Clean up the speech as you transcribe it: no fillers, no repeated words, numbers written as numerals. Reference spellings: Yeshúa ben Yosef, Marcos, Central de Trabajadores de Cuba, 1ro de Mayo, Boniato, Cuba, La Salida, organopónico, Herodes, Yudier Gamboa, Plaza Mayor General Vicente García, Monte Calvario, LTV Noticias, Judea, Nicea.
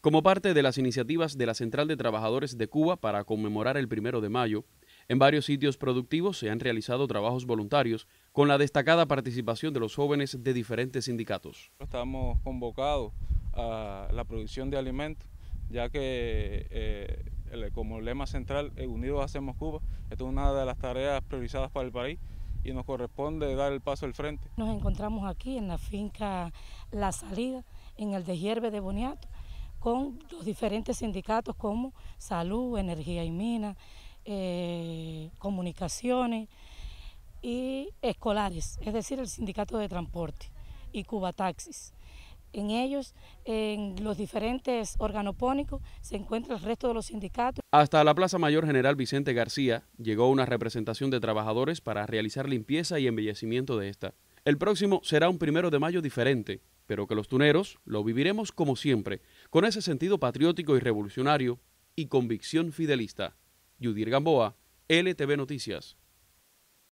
Como parte de las iniciativas de la Central de Trabajadores de Cuba para conmemorar el 1 de mayo, en varios sitios productivos se han realizado trabajos voluntarios con la destacada participación de los jóvenes de diferentes sindicatos. Estamos convocados a la producción de alimentos, ya que como lema central, Unidos Hacemos Cuba, esta es una de las tareas priorizadas para el país y nos corresponde dar el paso al frente. Nos encontramos aquí en la finca La Salida, en el deshierve de Boniato, con los diferentes sindicatos como Salud, Energía y Minas, Comunicaciones y Escolares, es decir, el Sindicato de Transporte y Cuba Taxis. En ellos, en los diferentes organopónicos, se encuentra el resto de los sindicatos. Hasta la Plaza Mayor General Vicente García llegó una representación de trabajadores para realizar limpieza y embellecimiento de esta. El próximo será un 1 de mayo diferente, pero que los tuneros lo viviremos como siempre, con ese sentido patriótico y revolucionario y convicción fidelista. Yudier Gamboa, LTV Noticias.